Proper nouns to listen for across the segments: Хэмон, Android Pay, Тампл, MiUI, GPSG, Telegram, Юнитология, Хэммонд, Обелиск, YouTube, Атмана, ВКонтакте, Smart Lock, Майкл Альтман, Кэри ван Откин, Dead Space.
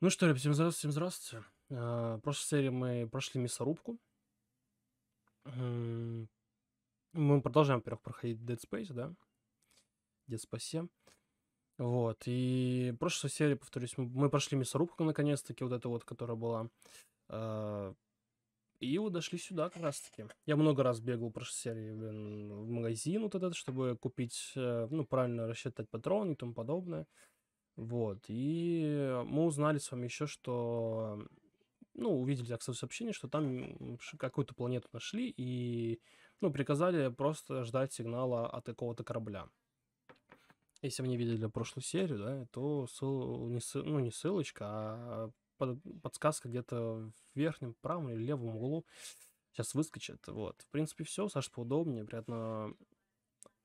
Ну что, ребят, всем здравствуйте. В прошлой серии мы прошли мясорубку. Мы продолжаем, во-первых, проходить Dead Space, да? Dead Space. Вот, и в прошлой серии, повторюсь, мы прошли мясорубку, наконец-таки, вот эта вот, которая была. И вот дошли сюда как раз-таки. Я много раз бегал в прошлой серии, блин, в магазин вот этот, чтобы купить, ну, правильно рассчитать патроны и тому подобное. Вот, и мы узнали с вами еще, что, ну, увидели, так сказать, сообщение, что там какую-то планету нашли и, ну, приказали просто ждать сигнала от какого-то корабля. Если вы не видели прошлую серию, да, то не ссылочка, а подсказка где-то в верхнем правом или левом углу сейчас выскочит. Вот, в принципе, все. Саша, поудобнее. Приятного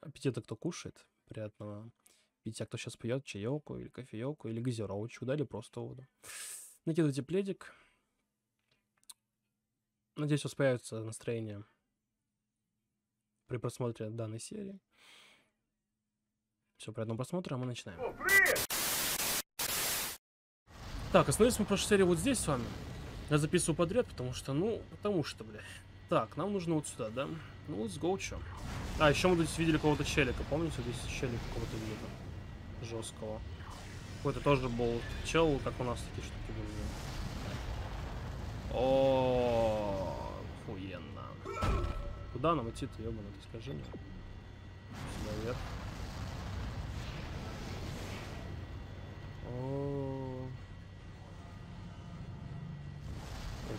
аппетита, кто кушает. Приятного аппетита, кто сейчас пьет чаёку или кофеёку или газировочку, да, или просто воду. Накидывайте пледик. Надеюсь, у вас появится настроение при просмотре данной серии. Все, приятного просмотра, а мы начинаем. О, так, остановились мы в прошлой серии вот здесь с вами. Я записываю подряд, потому что, бля. Так, нам нужно вот сюда, да? Ну, let's go, чё. А, еще мы здесь видели кого-то челика, помните? Здесь челик какого-то вида жесткого. Какой-то тоже был чел, как у нас такие штуки были. О, охуенно. Куда нам идти-то, ёбаный, ты скажи мне. Сюда вверх.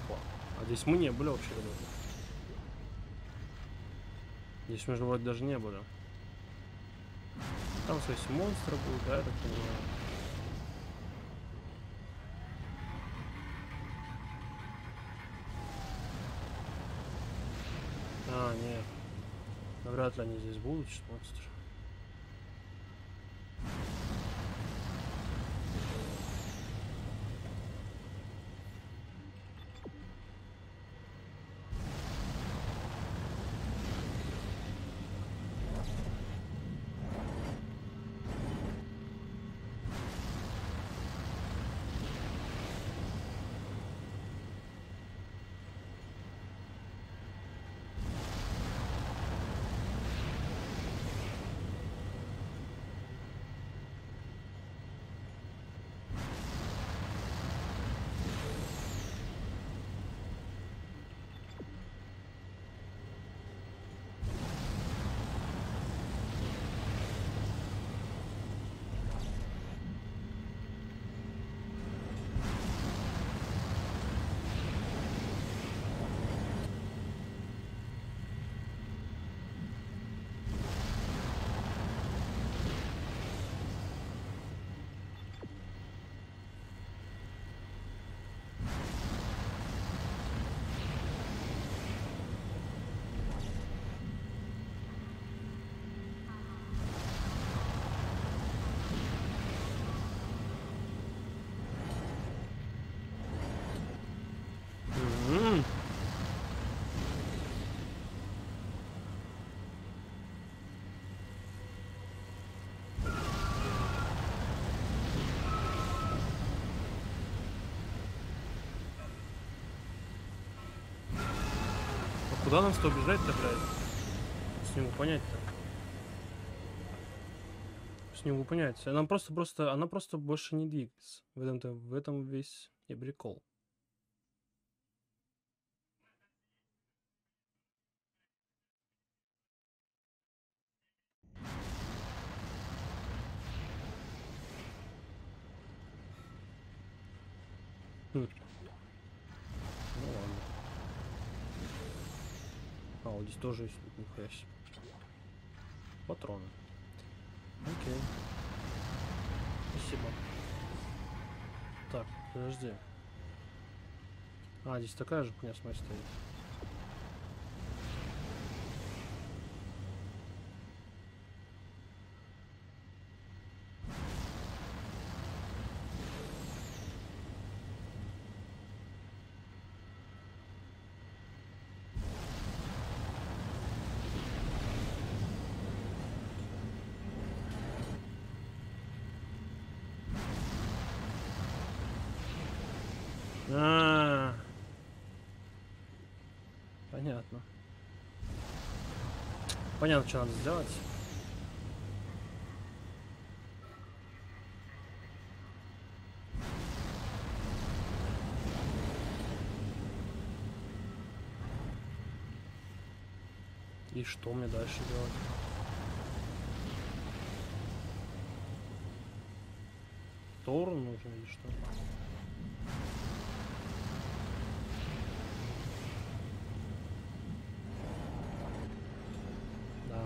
Опа. А здесь мы не были вообще, ребята. Здесь мы же вроде даже не были. Там, кстати, монстр был, да, я так понимаю. А, нет. Вряд ли они здесь будут, что монстры. Куда нам что бежать-то, блядь? С него понять-то. С него понять. Она просто больше не двигается. В этом весь и прикол. Здесь тоже есть патроны. Окей. Спасибо. Так, подожди. А, здесь такая же хуйня с моей стоит. Понятно. Понятно, что надо сделать. И что мне дальше делать? Тор нужен или что? Да.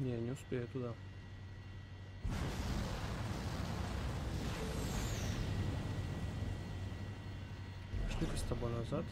Не, не успею туда. Пошли-ка с тобой назад.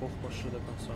Пох пошли до конца.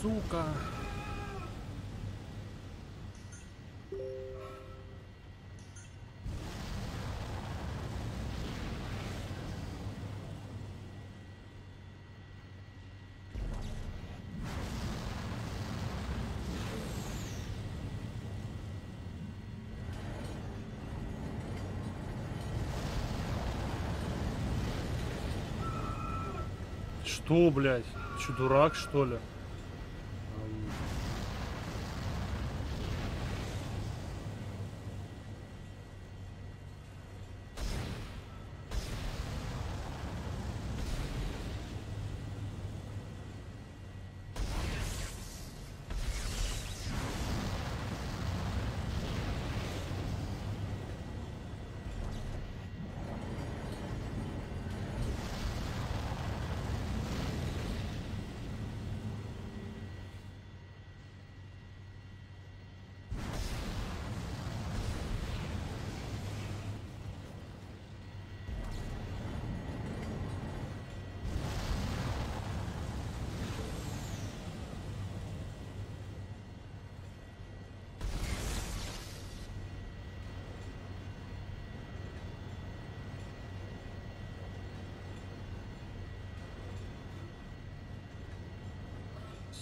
Сука. Что, блядь? Ты что, дурак, что ли?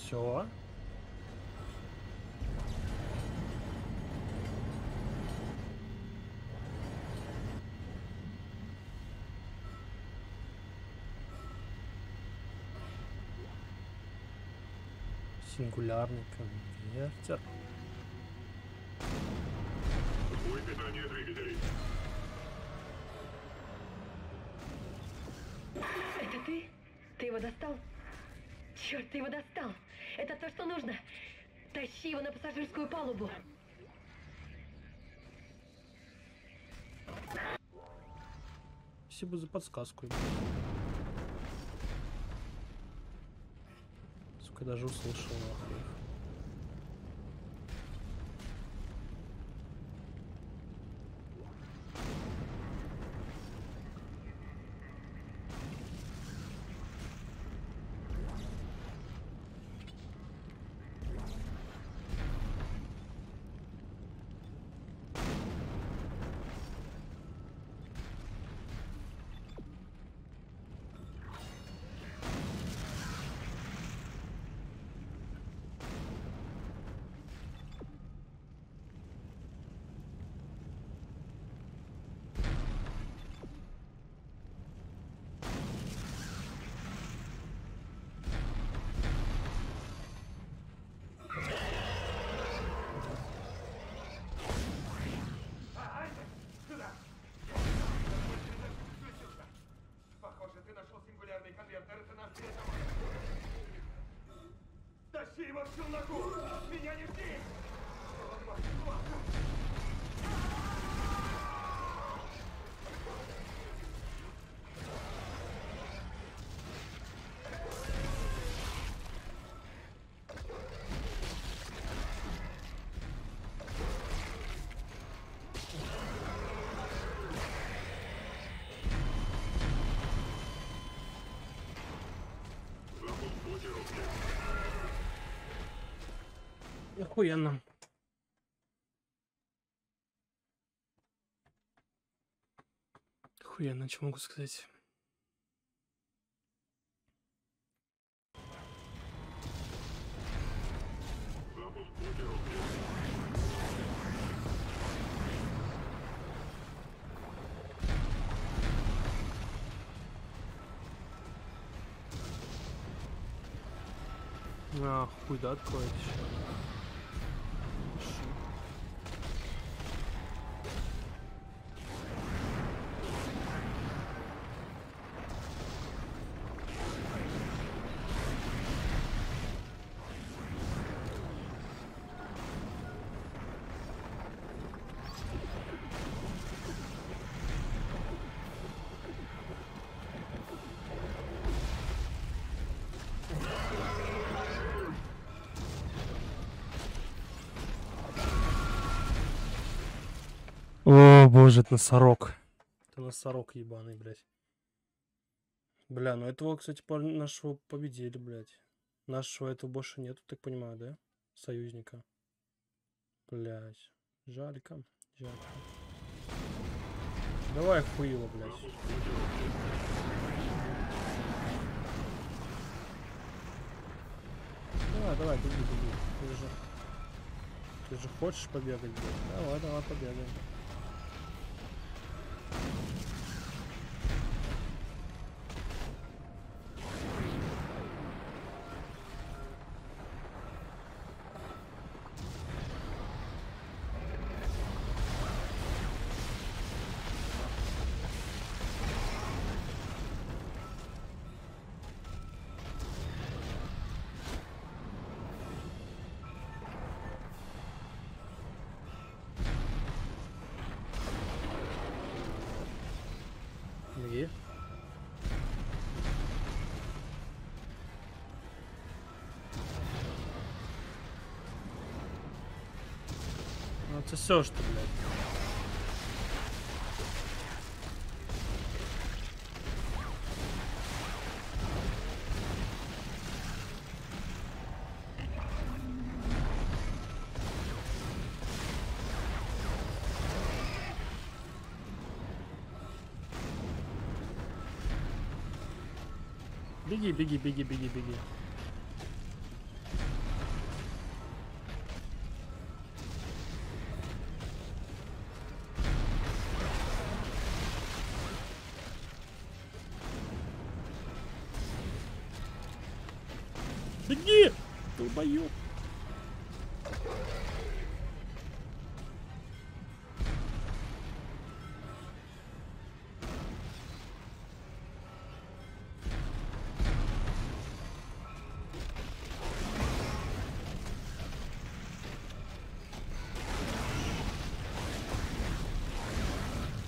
Все. Сингулярный конвертер. Выпитание двигателей. Это ты? Ты его достал? Черт, ты его достал! Это то, что нужно! Тащи его на пассажирскую палубу! Спасибо за подсказку. Сука, даже услышал нахрен. Тащи его в челноку! Меня не жди! Охуенно. Охуенно, что могу сказать? А, хуй да откроет еще. О, боже, это носорог. Это носорог ебаный, блядь. Бля, ну этого, кстати, нашего победили, блядь. Нашего этого больше нету, так понимаю, да? Союзника. Блядь. Жалька. Жалька. Давай хуило, блядь. Давай, давай, беги, беги. Ты же хочешь побегать, блядь? Давай, давай, побегаем. Это все, что, блядь. Беги, беги, беги, беги, беги. Беги! долбоёб.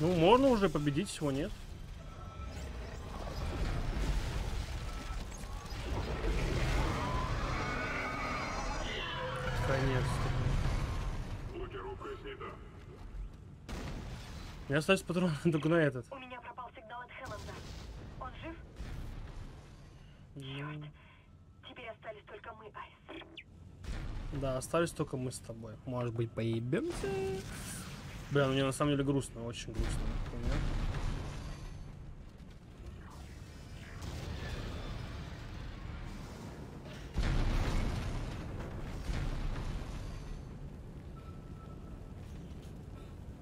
Ну, можно уже победить, всего нет. Наконец-то. Блокировка снята. У меня остается патрон только на этот. У меня пропал сигнал от Хэммонда. Он жив? Черт. Теперь остались только мы, Айс. Да, остались только мы с тобой. Может быть, поебемся? Бля, ну мне на самом деле грустно, очень грустно.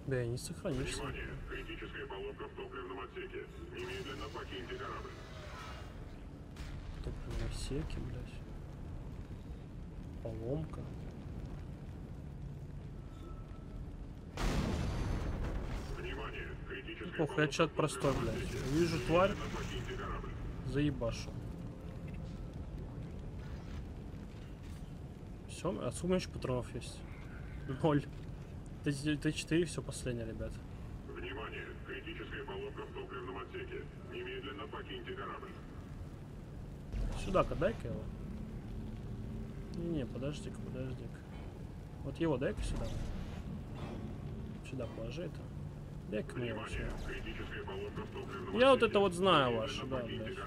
Бля, я не сохранишься. Внимание, критическая поломка в топливном отсеке. Немедленно покиньте корабль. В топливном отсеке, блядь. Поломка. Ох, я чат простой, блядь. Вижу тварь, заебашу. Все, а сколько у меня еще патронов есть? 0. Т4, все последнее, ребят. Внимание, критическая поломка в топливном отсеке. Немедленно покиньте корабль. Сюда-ка дай-ка его. Не, подожди-ка, подожди-ка. Вот его дай-ка сюда. Сюда положи это. Внимание, я вот это вот знаю ваше, да, блядь.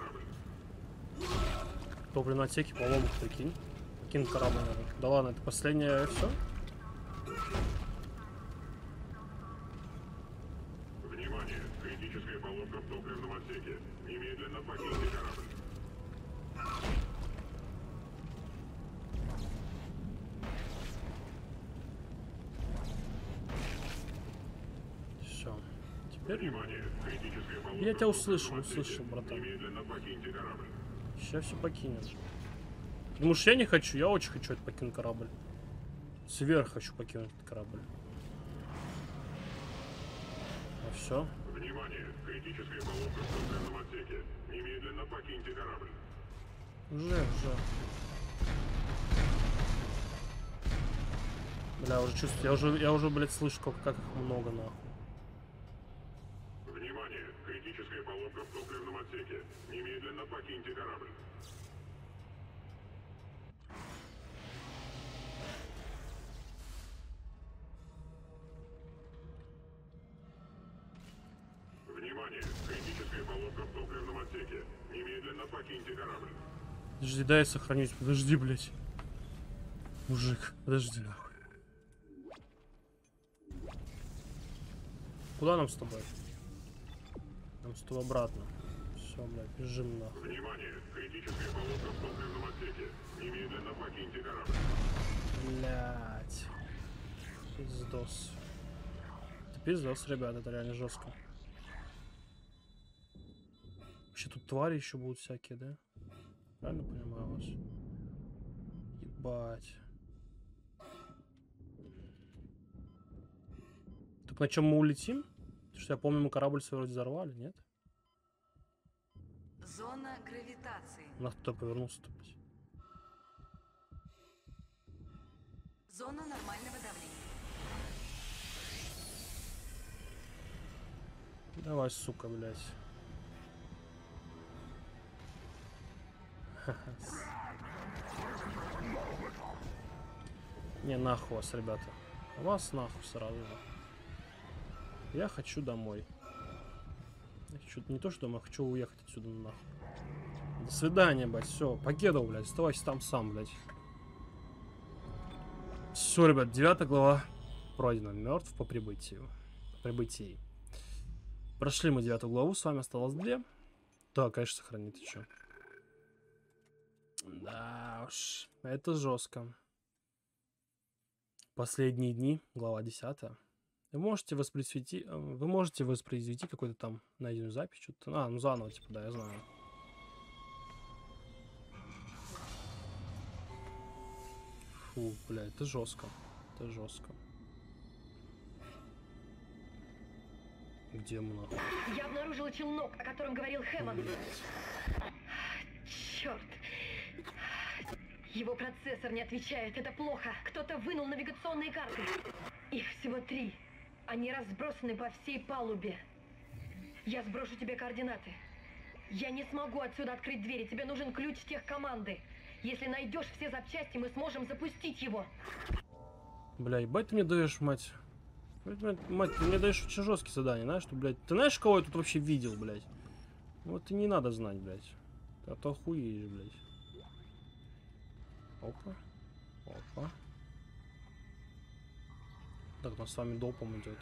Топливные отсеки, поломок, прикинь. Кинь корабль, наверное. Да ладно, это последнее все. Внимание, критическая поломка в топливном отсеке. Немедленно покиньте корабль. Внимание, я тебя услышал, братан. Сейчас все покинем. Потому что я не хочу, я очень хочу покинуть корабль. Сверх хочу покинуть корабль. А все. Внимание, критическая поломка в топливном отсеке. Немедленно покиньте корабль. Уже. Бля, уже чувствую, я уже, блядь, слышу, как их много, нахуй. Поломка в топливном отсеке. Немедленно покиньте корабль. Внимание! Критическая поломка в топливном отсеке. Немедленно покиньте корабль. Подожди, дай я сохранюсь. Подожди, блядь. Мужик, подожди, нахуй. Куда нам с тобой? Обратно. Все, блядь, бежим нахуй. Внимание, критическая поломка в топливном отсеке. Немедленно покиньте корабль. Блядь. Пиздос. Это пиздос, ребят, это реально жестко. Вообще тут твари еще будут всякие, да? Правильно понимаю вас? Ебать. Так на чем мы улетим? Что я помню, мы корабль свой вроде взорвали, нет? Зона гравитации. Нас кто повернулся-то, блядь. Зона нормального давления. Давай, сука, блядь. Не, нахуй вас, ребята. Вас нахуй сразу же. Я хочу домой. Я хочу, не то что домой, я хочу уехать отсюда нахуй. До свидания, блядь, все, покедал, блядь, оставайся там сам, блядь. Все, ребят, 9 глава пройдена, мертв по прибытию. Прошли мы 9 главу, с вами осталось 2. Да, конечно, сохранит еще. Да уж, это жестко. Последние дни, глава 10. Вы можете воспроизвести какую-то там найденную запись, что-то. А, ну заново, типа, да, я знаю. Фу, бля, это жестко. Это жестко. Где мы находимся? Я обнаружила челнок, о котором говорил Хэмон. Черт. Его процессор не отвечает, это плохо. Кто-то вынул навигационные карты. Их всего 3. Они разбросаны по всей палубе. Я сброшу тебе координаты. Я не смогу отсюда открыть двери. Тебе нужен ключ техкоманды. Если найдешь все запчасти, мы сможем запустить его. Бля, ебать ты мне даешь, мать. Мать, ты мне даешь очень жесткие задания, знаешь, что, блядь. Ты знаешь, кого я тут вообще видел, блядь? Вот и не надо знать, блядь. А то охуеешь, блядь. Опа. Опа. Так, у нас с вами допом идет.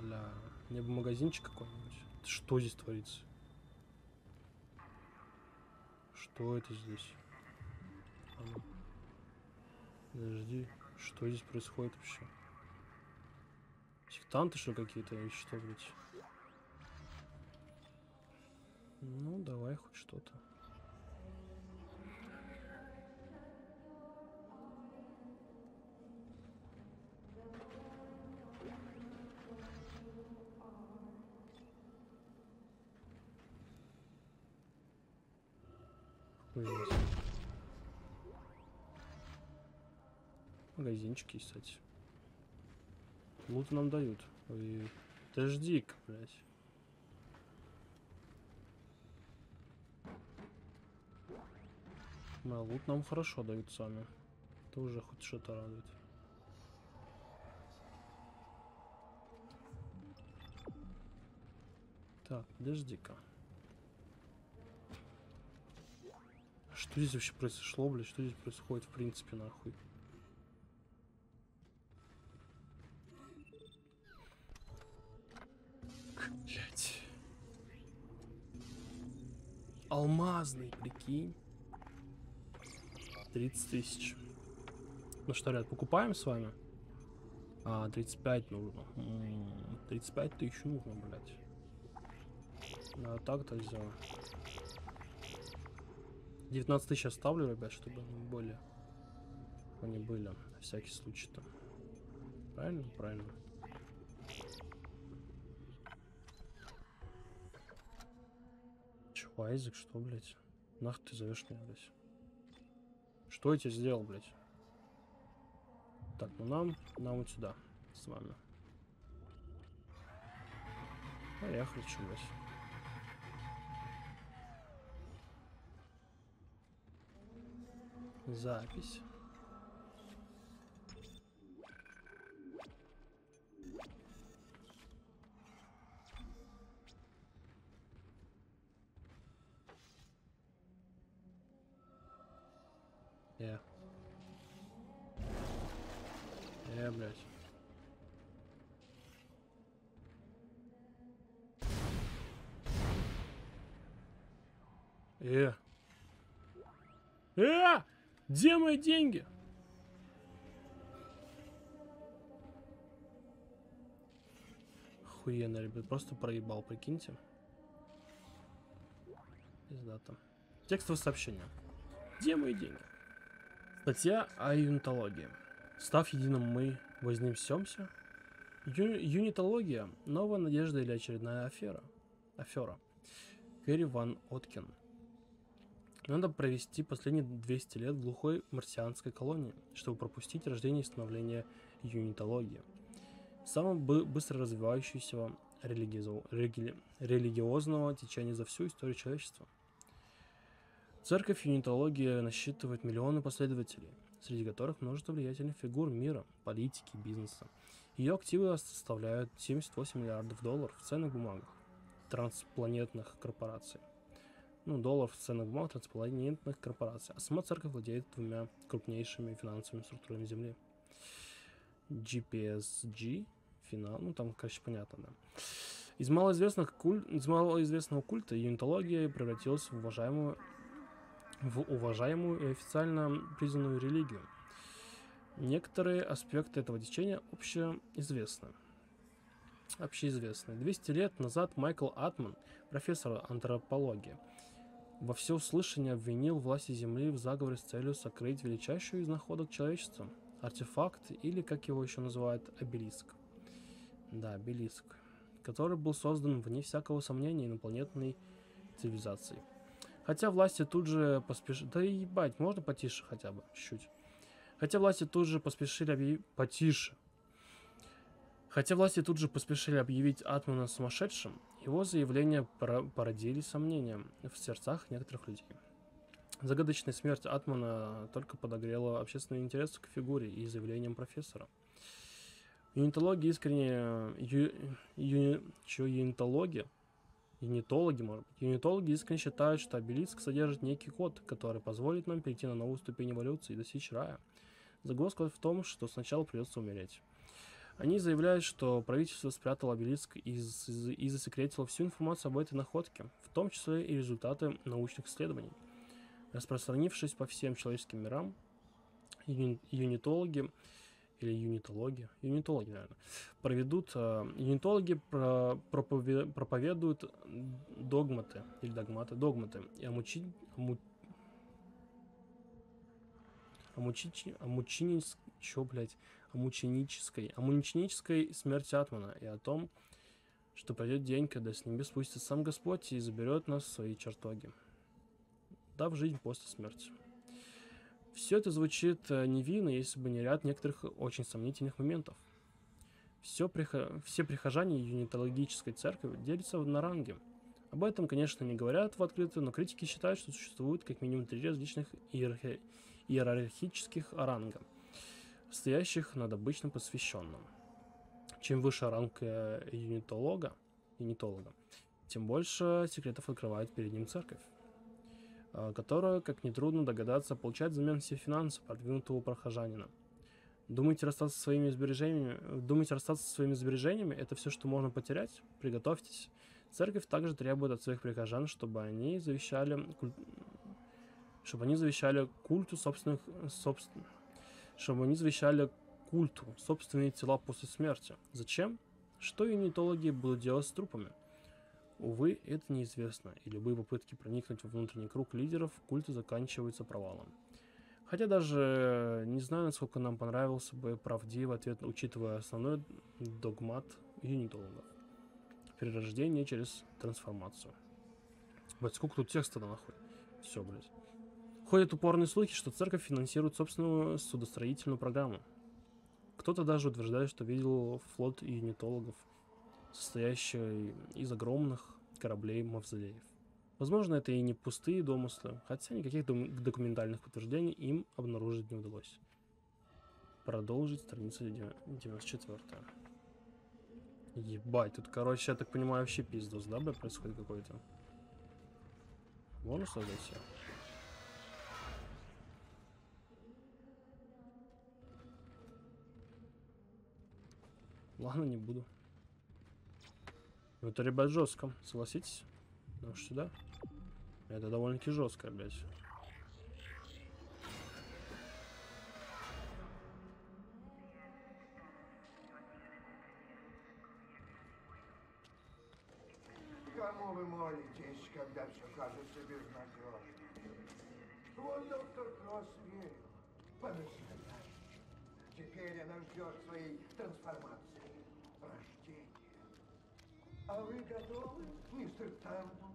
Бля. Мне бы магазинчик какой-нибудь. Что здесь творится? Что это здесь? Подожди. Что здесь происходит вообще? Сектанты что какие-то или что, блядь? Ну, давай хоть что-то. Магазинчики, кстати. Лут нам дают. Ой, подожди-ка, блядь. А лут нам хорошо дают сами. Это уже хоть что-то радует. Так, подожди-ка. Что здесь вообще произошло, блядь? Что здесь происходит, в принципе, нахуй? Блядь. Алмазный, прикинь. 30 000. Ну что, ребят, покупаем с вами? А, 35 нужно. 35 000 нужно, блядь. А так-то взял. 19 000 оставлю, ребят, чтобы они были. Они были, на всякий случай-то. Правильно? Правильно. Че, Айзек, что, блядь? Нах ты зовешь меня, блядь? Что я тебе сделал, блядь? Так, ну нам вот сюда, с вами. Поехали, че, блядь. Запись. Блядь. Где мои деньги? Охуенно, ребят, просто проебал, прикиньте. Пиздато. Текстовое сообщение. Где мои деньги? Статья о юнитологии. Став единым, мы вознесемся. Юнитология. Новая надежда или очередная афера? Афера. Кэри ван Откин. Надо провести последние 200 лет в глухой марсианской колонии, чтобы пропустить рождение и становление юнитологии, самого быстро развивающегося религиозного течения за всю историю человечества. Церковь юнитологии насчитывает миллионы последователей, среди которых множество влиятельных фигур мира, политики, бизнеса. Ее активы составляют 78 миллиардов долларов в ценных бумагах транспланетных корпораций. Ну, долларов в ценных бумагах транспланетных корпораций. А сама церковь владеет 2 крупнейшими финансовыми структурами Земли. GPSG, финал, ну там, короче, понятно, да. Из малоизвестного культа юнитология превратилась в уважаемую и официально признанную религию. Некоторые аспекты этого течения общеизвестны. 200 лет назад Майкл Альтман, профессор антропологии, во всеуслышание обвинил власти Земли в заговоре с целью сокрыть величайшую из находок человечества артефакт, или, как его еще называют, обелиск. Да, обелиск, который был создан, вне всякого сомнения, инопланетной цивилизацией. Хотя власти тут же поспешили... Да ебать, можно потише хотя бы? Чуть-чуть. Хотя власти тут же поспешили объявить Атмана сумасшедшим, его заявления породили сомнения в сердцах некоторых людей. Загадочная смерть Атмана только подогрела общественный интерес к фигуре и заявлениям профессора. Юнитологи искренне... Юнитологи искренне считают, что обелиск содержит некий код, который позволит нам перейти на новую ступень эволюции и достичь рая. Загвоздка в том, что сначала придется умереть. Они заявляют, что правительство спрятало обелиск и засекретило всю информацию об этой находке, в том числе и результаты научных исследований. Распространившись по всем человеческим мирам, юнитологи проповедуют догматы и о мученической смерти Атмана и о том, что пройдет день, когда с небес спустится сам Господь и заберет нас в свои чертоги, дав жизнь после смерти. Все это звучит невинно, если бы не ряд некоторых очень сомнительных моментов. Все прихожане юнитологической церкви делятся на ранги. Об этом, конечно, не говорят в открытую, но критики считают, что существует как минимум 3 различных иерархических ранга, стоящих над обычным посвященным. Чем выше ранг юнитолога, тем больше секретов открывает перед ним церковь, которая, как нетрудно догадаться, получает взамен все финансы продвинутого прохожанина. Думаете, расстаться со своими сбережениями – это все, что можно потерять? Приготовьтесь. Церковь также требует от своих прихожан, чтобы они завещали культу собственные тела после смерти. Зачем? Что юнитологи будут делать с трупами? Увы, это неизвестно, и любые попытки проникнуть во внутренний круг лидеров культа заканчиваются провалом. Хотя даже не знаю, насколько нам понравился бы правдивый ответ, учитывая основной догмат юнитологов. Перерождение через трансформацию. Вот сколько тут текста-то нахуй. Все, блядь. Ходят упорные слухи, что церковь финансирует собственную судостроительную программу. Кто-то даже утверждает, что видел флот юнитологов, состоящий из огромных кораблей-мавзолеев. Возможно, это и не пустые домыслы, хотя никаких документальных подтверждений им обнаружить не удалось. Продолжить страницу 94. Ебать, тут, короче, я так понимаю, вообще пиздос, да, блядь, происходит какой-то? Можно создать все? Ладно, не буду. Ну это, ребят, жестко, согласитесь? Потому что сюда. Это довольно-таки жестко, блядь. Кому вы молитесь, когда все кажется безнадежным? Вот доктор Кросс верил, по-настоящему. Теперь она ждет своей трансформации, рождения. А вы готовы, мистер Тампл?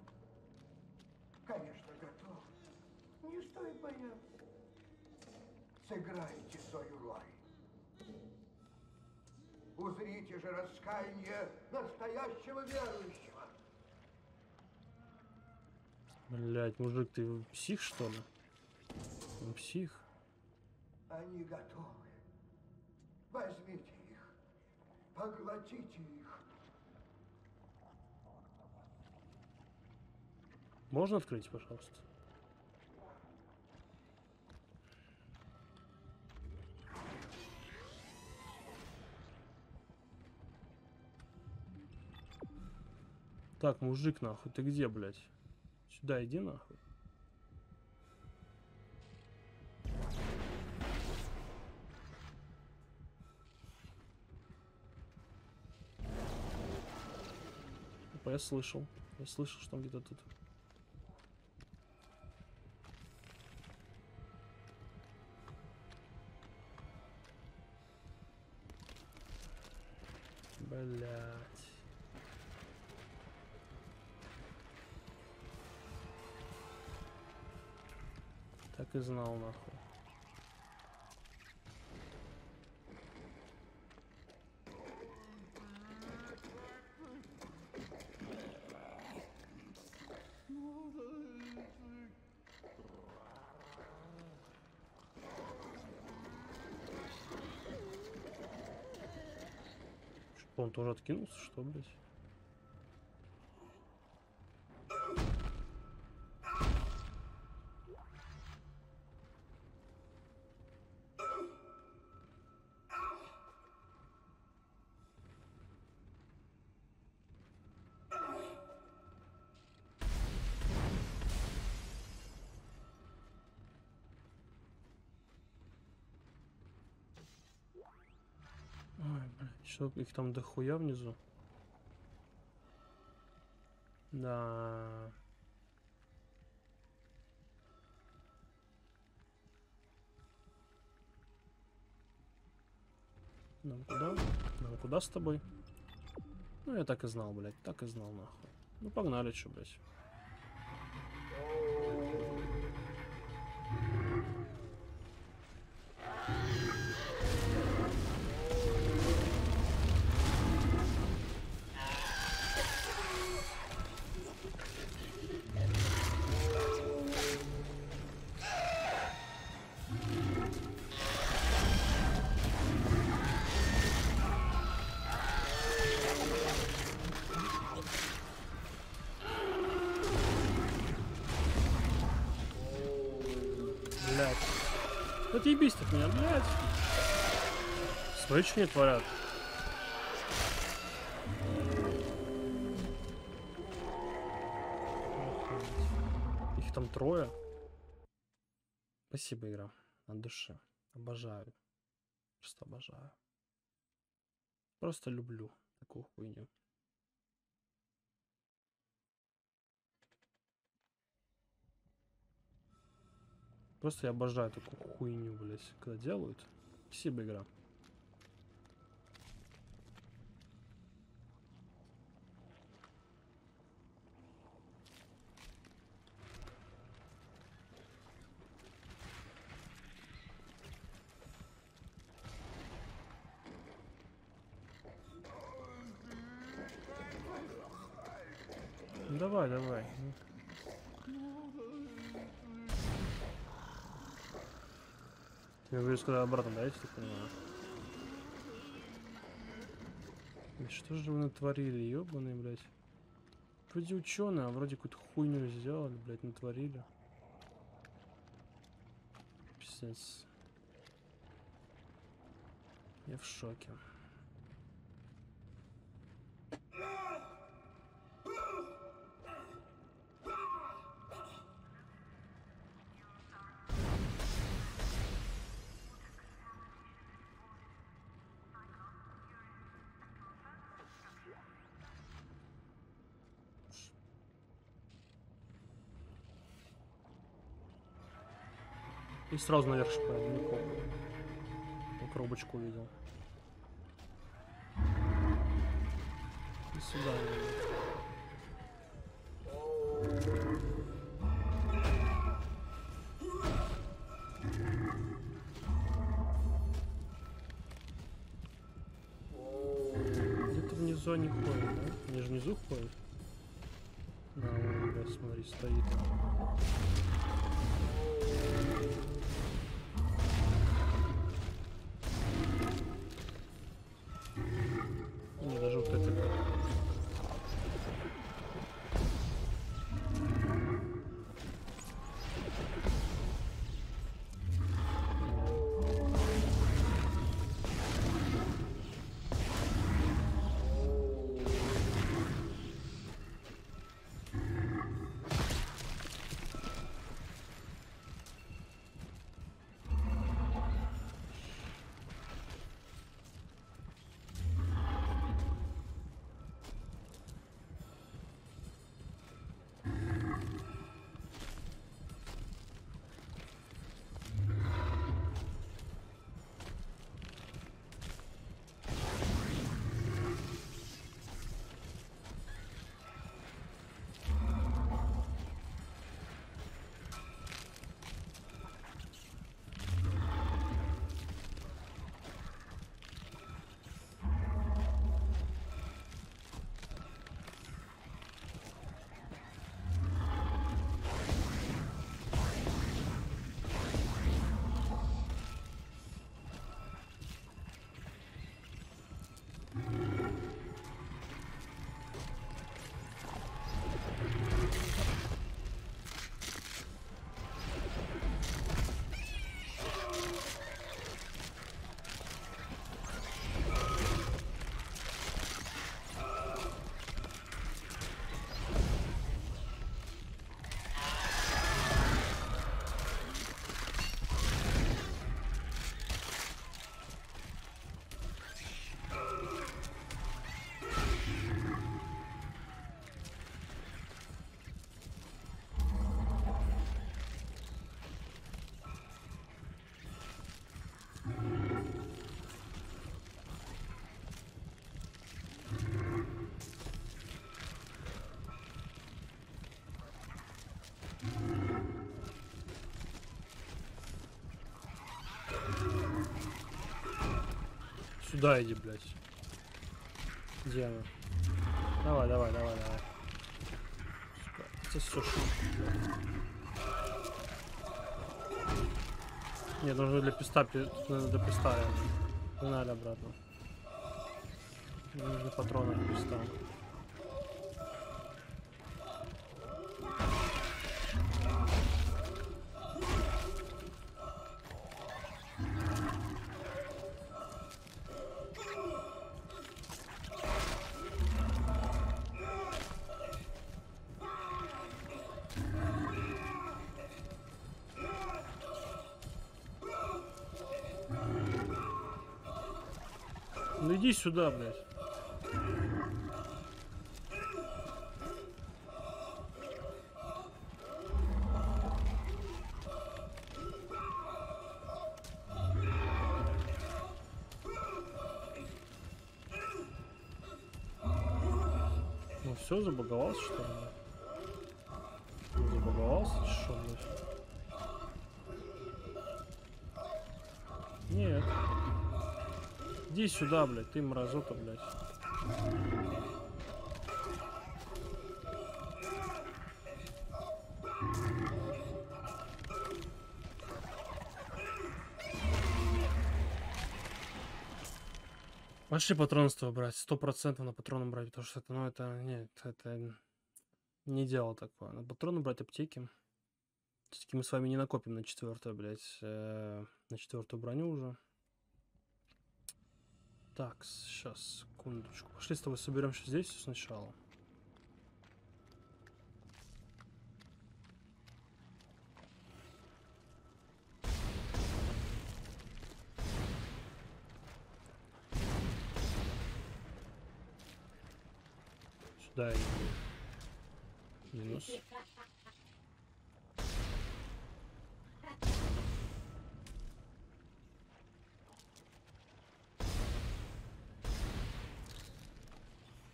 Конечно, готовы. Не стоит бояться. Сыграйте свою роль. Узрите же раскаяние настоящего верующего. Блять, мужик, ты псих, что ли? Он псих. Они готовы. Возьмите их. Поглотите их. Можно открыть, пожалуйста? Так, мужик, нахуй, ты где, блядь? Сюда иди, нахуй. Опа, я слышал, что он где-то тут. Блять. Так и знал, нахуй. Он тоже откинулся, что, блядь? Их там дохуя внизу. Да. Нам куда? Нам куда с тобой? Ну я так и знал, блядь. Так и знал, нахуй. Ну погнали, че, блядь. Отъебись от меня, блядь. Смотри, что они творят. Их там трое. Спасибо, игра. От души. Обожаю. Просто обожаю. Просто люблю такую хуйню. Просто я обожаю такую хуйню, блядь, когда делают. Спасибо, игра. Давай, давай. Я говорю, когда обратно, да, если ты понимаешь. И что же вы натворили, ебаные, блядь? Вроде ученые, а вроде какую-то хуйню сделали, блядь, натворили. Пиздец. Я в шоке. И сразу наверх шпарил. Я коробочку увидел. И сюда. Где-то внизу они ходят, да? Они же внизу ходят. Да, блядь, смотри, стоит. сюда иди, блядь. Где она? Давай, давай, давай, давай. Ты сушишь. Нет, нужно для писта, до писта. Не надо обратно. Мне нужны патроны для писта. Ну иди сюда, блядь. Ну все, забаговался, что ли? Забаговался, что ли? Нет. Иди сюда, блядь, ты мразота, блядь. Пошли патронство брать, 100% на патроны брать, потому что это, ну, это, нет, это не дело такое. На патроны брать аптеки. Все-таки мы с вами не накопим на четвертую, блядь, на четвертую броню уже. Так, сейчас, секундочку. Пошли с тобой соберемся здесь сначала. Сюда иди. Минус.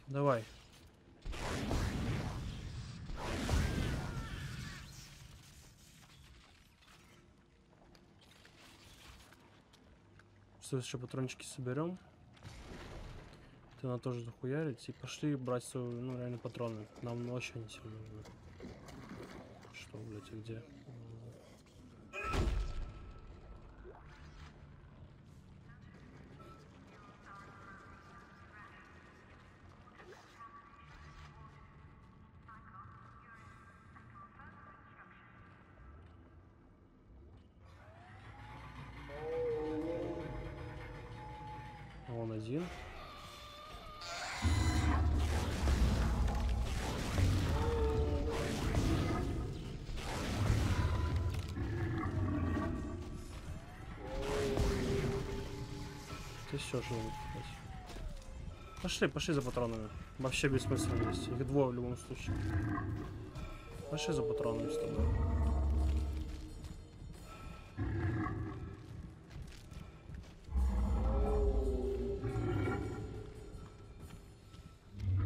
Давай. Что еще патрончики соберем? Ты на тоже захуярить и пошли брать свою, ну реально патроны. Нам очень не сильно нужны. Что, блядь, и где? Все живут. Пошли, пошли за патронами. Вообще бессмысленно здесь. Их двое в любом случае. Пошли за патронами с тобой.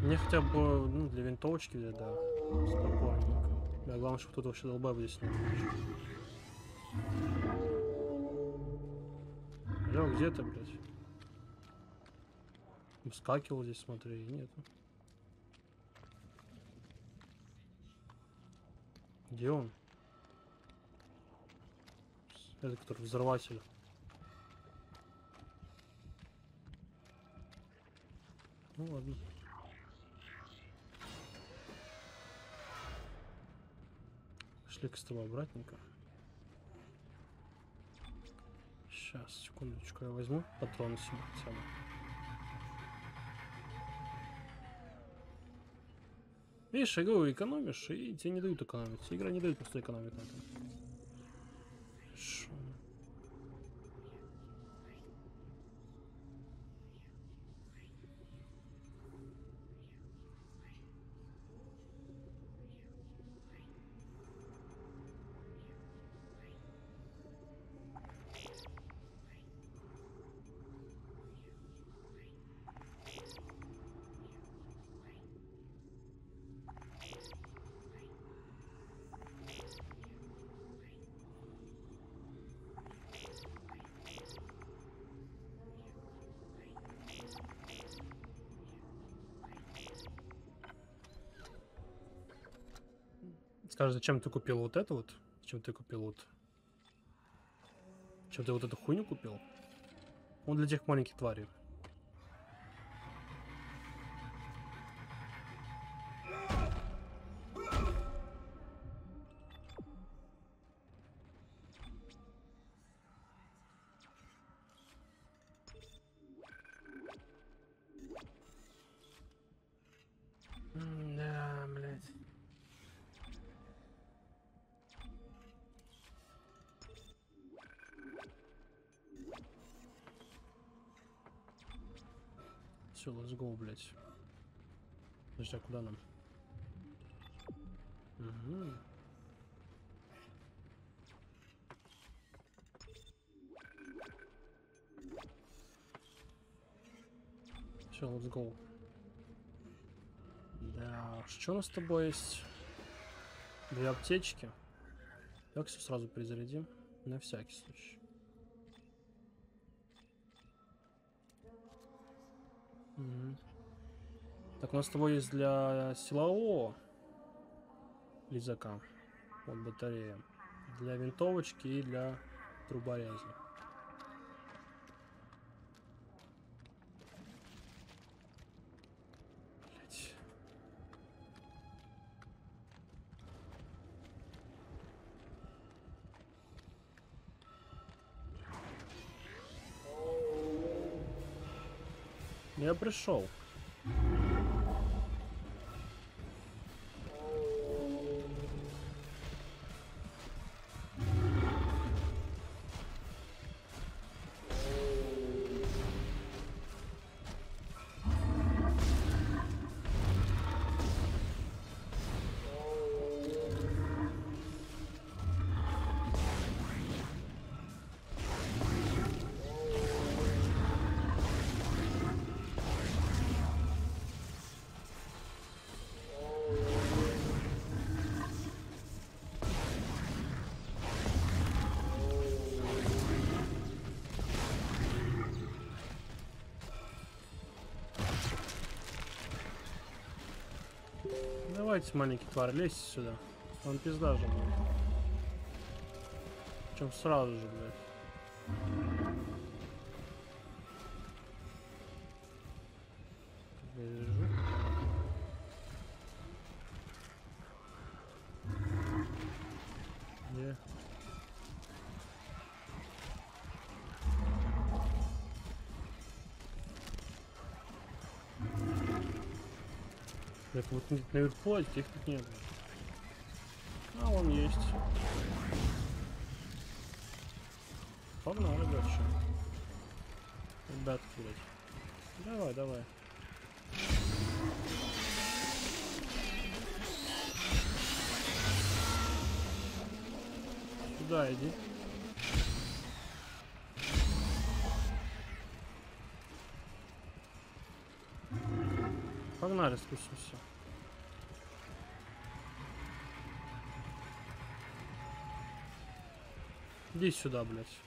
Мне хотя бы, ну, для винтовочки, да, да. Спокойненько. Да, главное, что кто-то вообще долбай здесь не будет. Да, где ты, блядь? Вскакивал здесь, смотри, нет. Где он? Это который взорватель. Ну ладно. Шли к столу обратненько. Сейчас, секундочку, я возьму патроны себе хотя бы. Видишь, игру экономишь, и тебе не дают экономить. Игра не дает просто экономить на этом. Хорошо. Скажешь, зачем ты купил вот это вот? Зачем ты купил вот? Зачем ты вот эту хуйню купил? Он для тех маленьких тварей. Все, let's go, блядь. Подожди, а куда нам? Угу. Все, let's go. Да, что у нас с тобой есть? Две аптечки. Так, все сразу перезарядим. На всякий случай. Так, у нас с тобой есть для силового лизака. Вот батарея. Для винтовочки и для трубореза. Блять. Я пришел. Давайте, маленький тварь, лезьте сюда. Он пизда же, блядь. Причем сразу же, блядь. Где? Так, вот наверху, а тех тут нет. А вон есть. Погнали, ребятки. Ребятки, блядь. Давай, давай. Сюда иди. Погнали, спустимся. Иди сюда, блядь.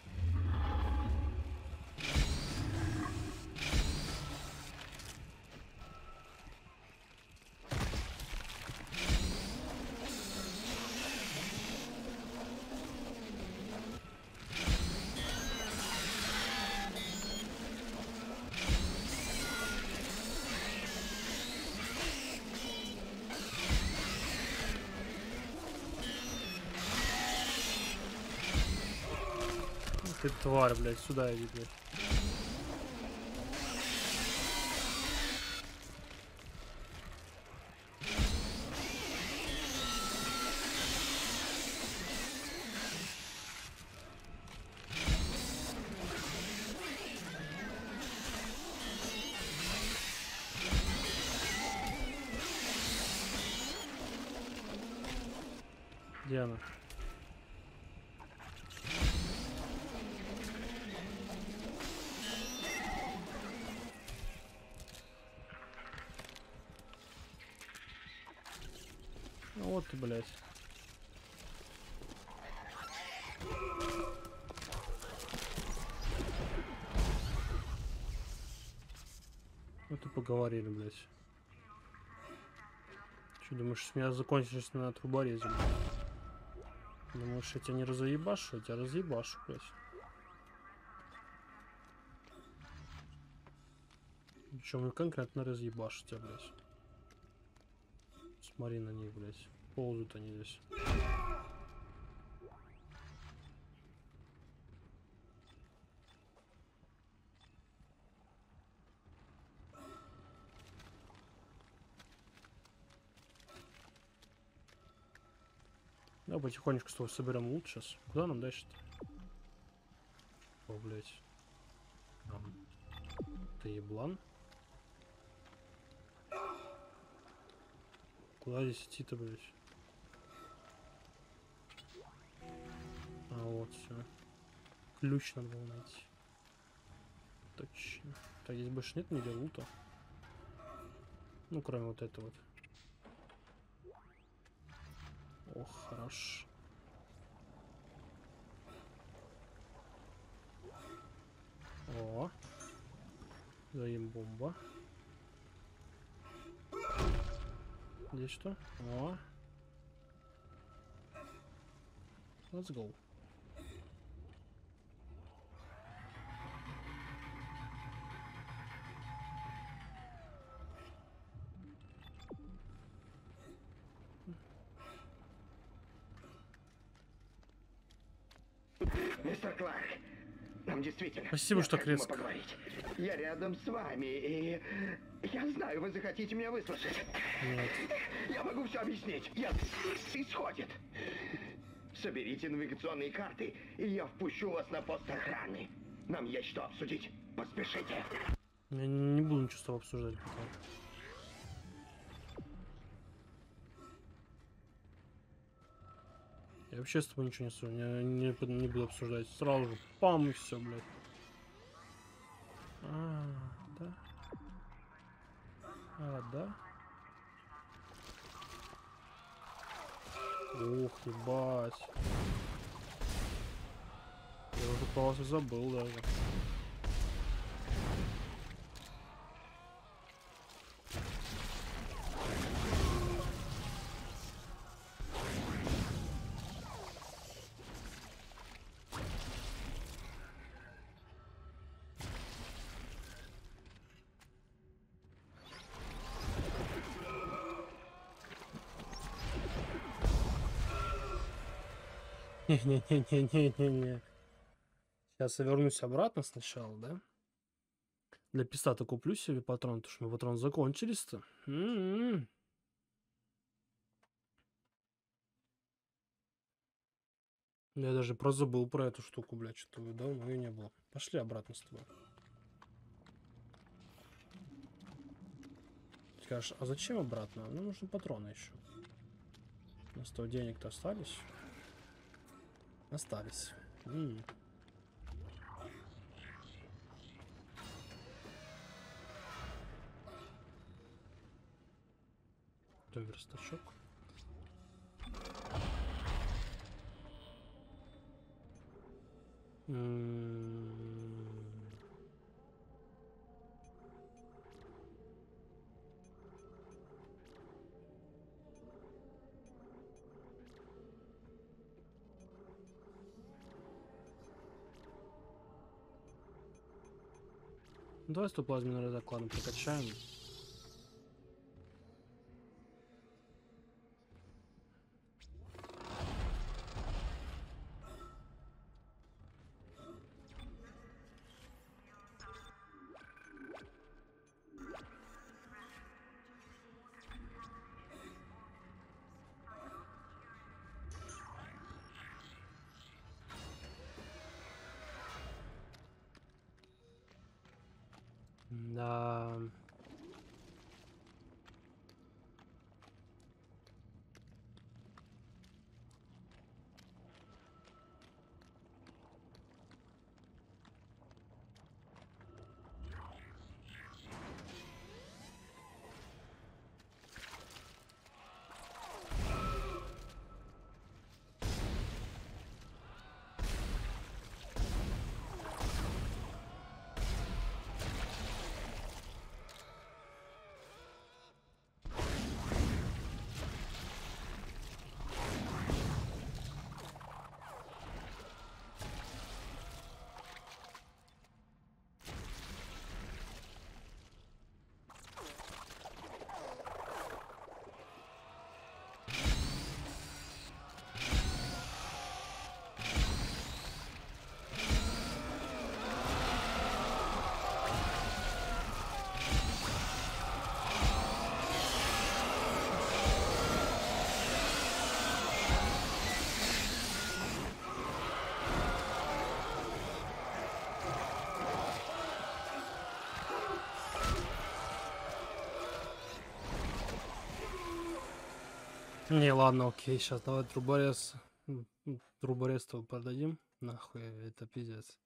Ты тварь, блядь, сюда иди, блядь. Где она? Вот ты, блядь. Вот и поговорили, блядь. Че, думаешь, с меня закончишь на труборезе? Думаешь, я тебя не разъебашу, я тебя разъебашу, блядь. Причем я конкретно разъебашу тебя, блядь. Смотри на них, блядь. Ползут они здесь. Да, потихонечку с тобой соберем лут сейчас. Куда нам дальше-то? О, блядь. Ты еблан. Куда здесь идти-то, блядь? А, вот все. Ключ надо было найти. Точно. Так, здесь больше нет нигде лута. Ну, кроме вот этого вот. Ох, хорош. О, даем бомба. Здесь что? О, let's go. Спасибо, что резко. Я рядом с вами, и я знаю, вы захотите меня выслушать. Нет. Я могу все объяснить. Я исходит. Соберите навигационные карты, и я впущу вас на пост охраны. Нам есть что обсудить. Поспешите. Я не буду ничего с тобой обсуждать. Пока. Я вообще с тобой ничего не обсуждаю. Я не буду обсуждать. Сразу же пам и все, блядь. А, да. А, да. Ух, ебать. Я уже про вас и забыл даже. Не-не-не-не-не-не. Сейчас я вернусь обратно сначала, да? Для пистата куплю себе патрон, потому что мы патрон закончились-то. Я даже прозабыл про эту штуку, блядь, что-то давно ее не было. Пошли обратно с тобой. Ты скажешь, а зачем обратно? Ну, нужны патроны еще. У нас то денег-то остались. Остались. Там верстачок. Давай 100 плазменный разок, ладно, прокачаем. Не, ладно, окей, сейчас давай труборез. Труборез-то продадим. Нахуй, это пиздец.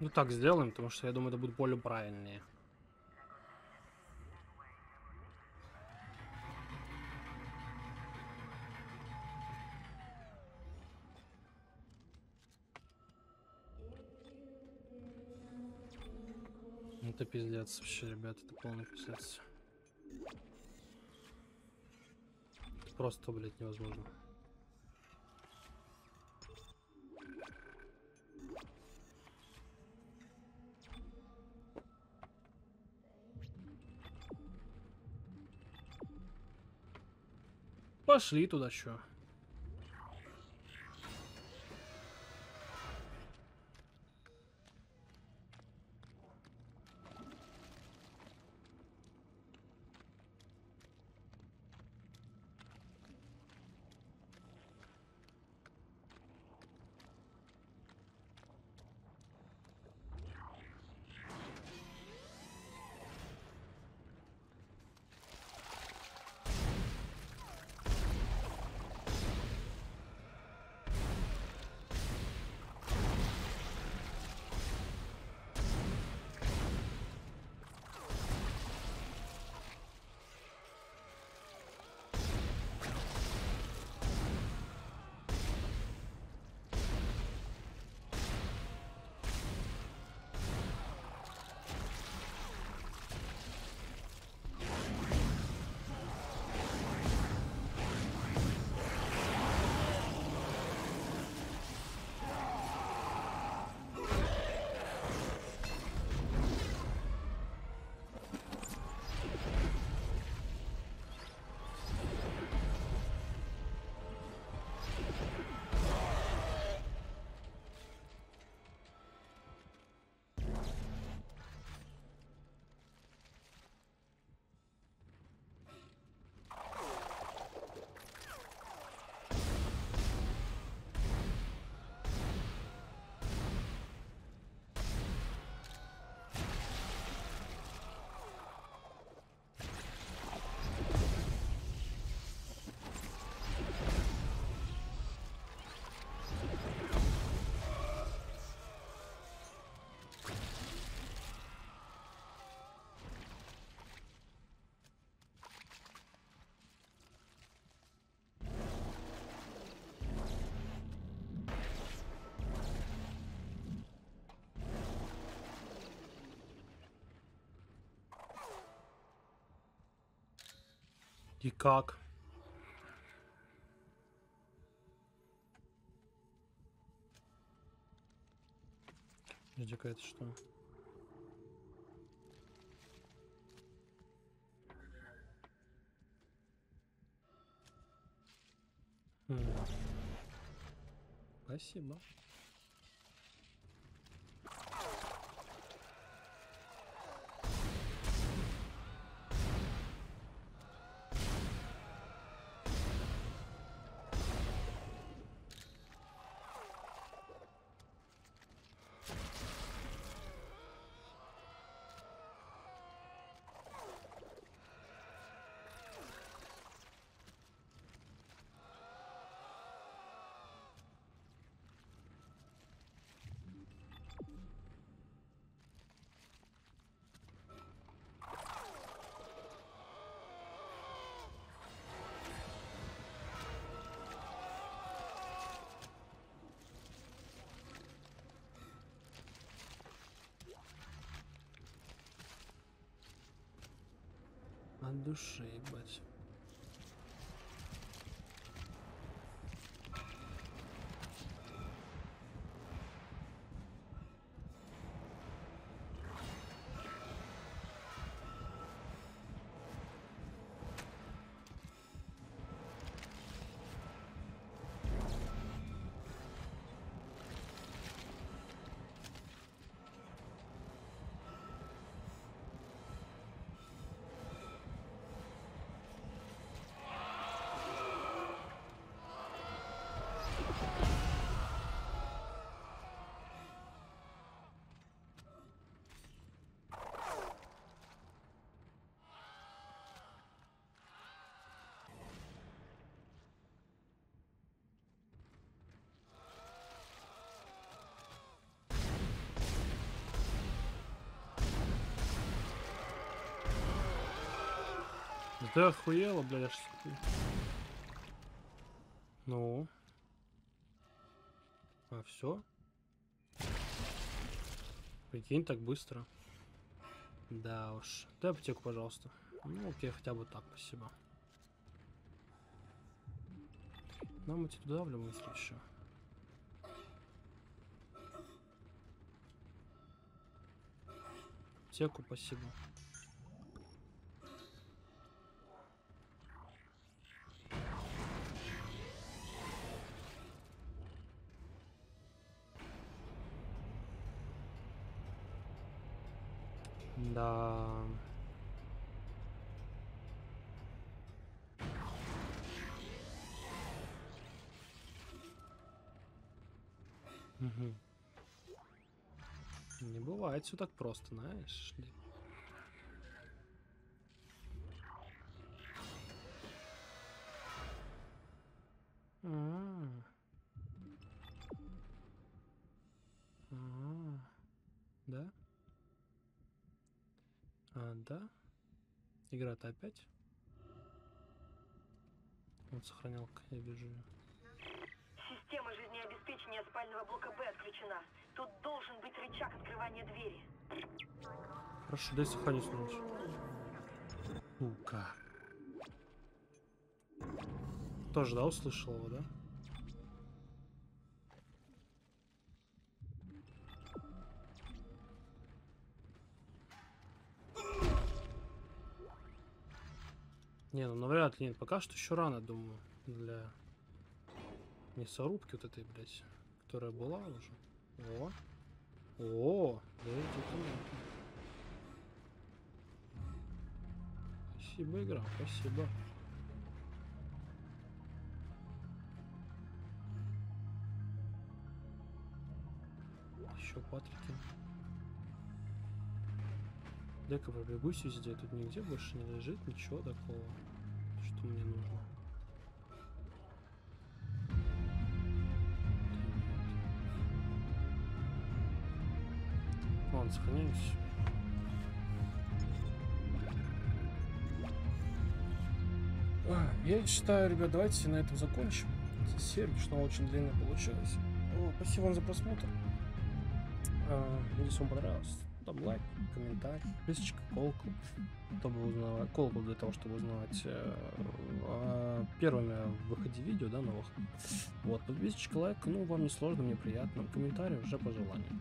Ну так сделаем, потому что я думаю, это будет более правильнее. Это пиздец вообще, ребята, это полный пиздец. Это просто, блядь, невозможно. Пошли туда, чё? И как? Где-ка это что? Спасибо. От души, ебать. Да охуела, блядь, аж... Ну. А, все. Прикинь, так быстро. Да уж. Дай аптеку, пожалуйста. Ну, окей, хотя бы так, спасибо. Нам идти туда в любом случае. Аптеку, спасибо. Да. Угу. Не бывает все так просто, знаешь ли. Да? А, да? Игра-то опять? Вот сохранялка, я вижу. Система жизнеобеспечения спального блока Б отключена. Тут должен быть рычаг открывания двери. Хорошо, дай сохранить ночь. Сука. Тоже, да, услышал его, да? Не, ну навряд ли, нет, пока что еще рано, думаю, для мясорубки вот этой, блядь, которая была уже. О, о, да, это... Спасибо, игра, спасибо. Еще патрики. Дай-ка пробегу везде, тут нигде больше не лежит ничего такого, что мне нужно. Ладно, сохраняюсь. Я считаю, ребят, давайте на этом закончим. За серию, что очень длинно получилось. О, спасибо вам за просмотр. Надеюсь, вам понравилось. Там лайк, комментарий, писечка, колокол, чтобы узнавать, колокол для того, чтобы узнавать первыми в выходе видео, да, новых. Вот, подписочка, лайк, ну, вам не сложно, мне приятно, комментарий уже по желанию.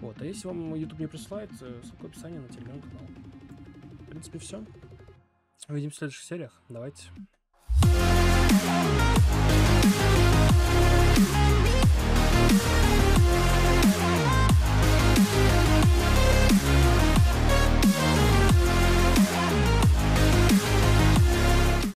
Вот, а если вам YouTube не присылает, ссылка в описании на Telegram канал. В принципе, все. Увидимся в следующих сериях. Давайте.